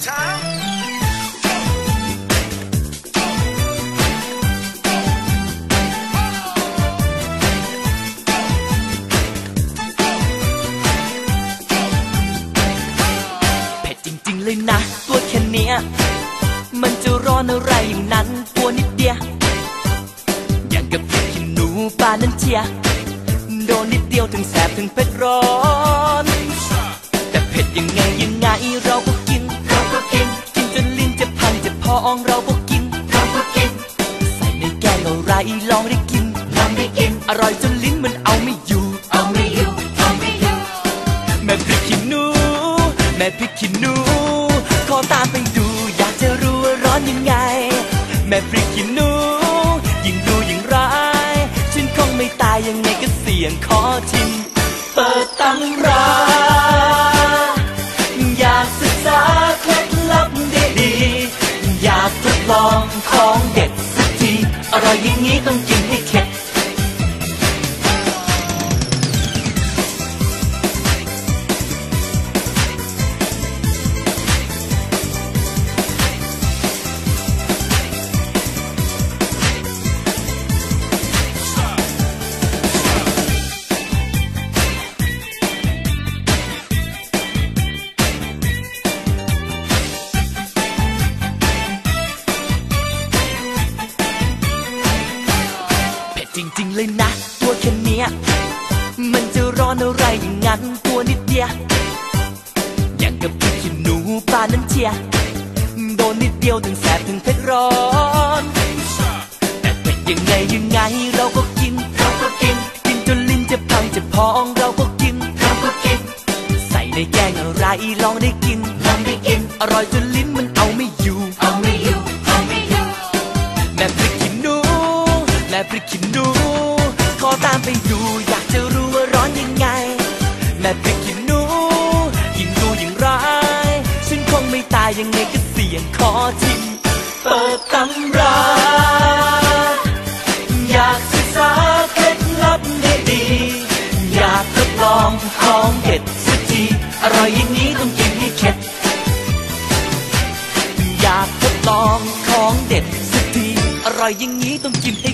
เผ็ดจริงๆเลยนะตัวแค่เนี้ยมันจะร้อนอะไรอย่างนั้นตัวนิดเดียวอย่างกับพริกขี้หนูปลานั้นเชียโดนนิดเดียวถึงแสบถึงเผ็ดร้อนแต่เผ็ดยังไงเราก็กินกินจนลิ้นจะพังจะพองเราก็กินใส่ในแกงอะไรลองได้กินอร่อยจนลิ้นมันเอาไม่อยู่แม่พริกขี้หนูขอตามไปดูอยากจะรู้ว่าร้อนยังไงแม่พริกขี้หนูยิ่งดูยิ่งร้ายฉันคงไม่ตายยังไงก็เสี่ยงขอชิมเปิดตำราอยากศึกษาเคล็ดลับดีๆอยากทดลองของเด็ดสักทีอร่อยอย่างนี้ต้องกินให้เข็ดจริงๆเลยนะตัวแค่เนี้ยมันจะร้อนอะไรอย่างนั้นตัวนิดเดียวอย่างกับพริกขี้หนูปลานั้นเชียโดนนิดเดียวถึงแสบถึงเผ็ดร้อนแต่เผ็ดยังไงเราก็กินกินจนลิ้นจะพังจะพองเราก็กินใส่ในแกงอะไรลองได้กินอร่อยจนลิ้นมันเอาไม่อยู่แม่พริกขี้หนูขอตามไปดูอยากจะรู้ว่าร้อนยังไงแม่พริกขี้หนูยิ่งดูยิ่งร้ายฉันคงไม่ตายยังไงก็เสี่ยงขอชิมเปิดตำราอยากศึกษาเคล็ดลับดีๆอยากทดลองของเด็ดสักทีอร่อยอย่างนี้ต้องกินให้เข็ดอยากทดลองของเด็ดสักทีอร่อยอย่างนี้ต้องกินให้